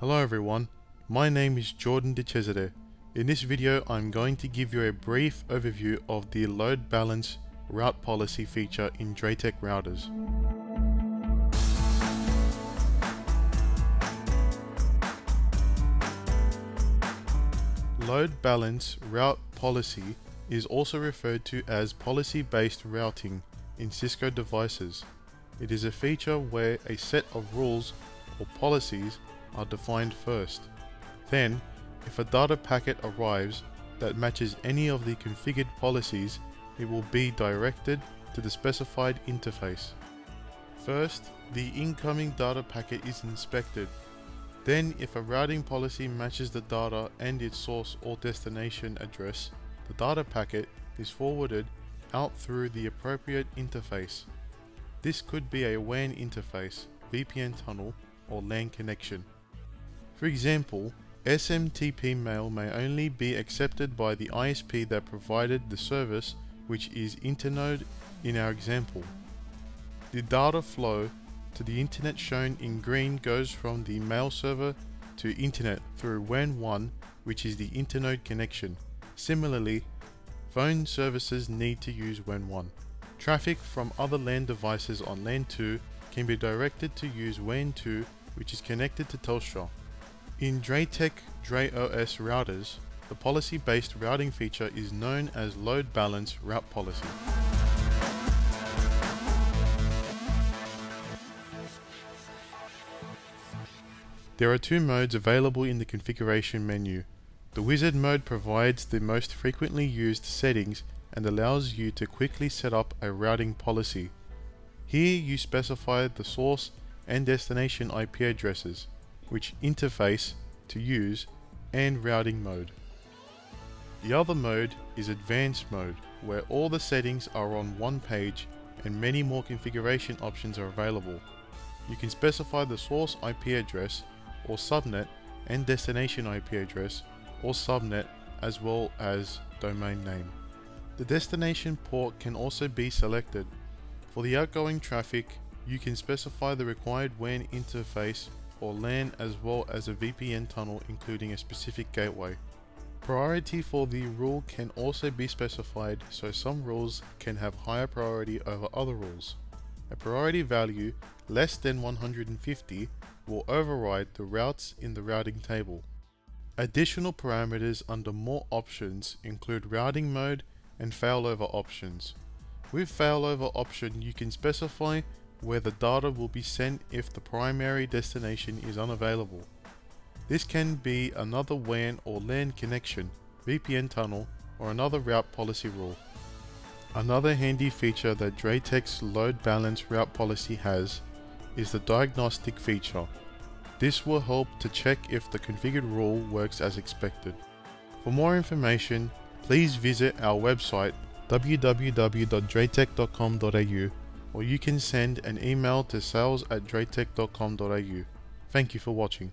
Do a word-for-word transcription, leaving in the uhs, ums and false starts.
Hello everyone, my name is Jordan De Cesare. In this video I'm going to give you a brief overview of the load balance route policy feature in DrayTek routers. Load balance route policy is also referred to as policy-based routing in Cisco devices. It is a feature where a set of rules or policies are defined first. Then, if a data packet arrives that matches any of the configured policies, it will be directed to the specified interface. First, the incoming data packet is inspected. Then, if a routing policy matches the data and its source or destination address, the data packet is forwarded out through the appropriate interface. This could be a W A N interface, V P N tunnel, or LAN connection. For example, S M T P mail may only be accepted by the I S P that provided the service, which is Internode in our example. The data flow to the internet shown in green goes from the mail server to internet through W A N one, which is the Internode connection. Similarly, phone services need to use W A N one. Traffic from other LAN devices on LAN two can be directed to use W A N two, which is connected to Telstra. In DrayTek DrayOS routers, the policy-based routing feature is known as load balance route policy. There are two modes available in the configuration menu. The wizard mode provides the most frequently used settings and allows you to quickly set up a routing policy. Here you specify the source and destination I P addresses, which interface to use, and routing mode. The other mode is advanced mode, where all the settings are on one page and many more configuration options are available. You can specify the source I P address or subnet and destination I P address or subnet, as well as domain name. The destination port can also be selected. For the outgoing traffic, you can specify the required W A N interface or LAN, as well as a V P N tunnel including a specific gateway. Priority for the rule can also be specified, so some rules can have higher priority over other rules. A priority value less than one hundred fifty will override the routes in the routing table. Additional parameters under more options include routing mode and failover options. With failover option, you can specify where the data will be sent if the primary destination is unavailable. This can be another W A N or LAN connection, V P N tunnel, or another route policy rule. Another handy feature that DrayTek's load balance route policy has is the diagnostic feature. This will help to check if the configured rule works as expected. For more information, please visit our website w w w dot draytek dot com dot a u, or you can send an email to sales at draytek dot com dot a u. Thank you for watching.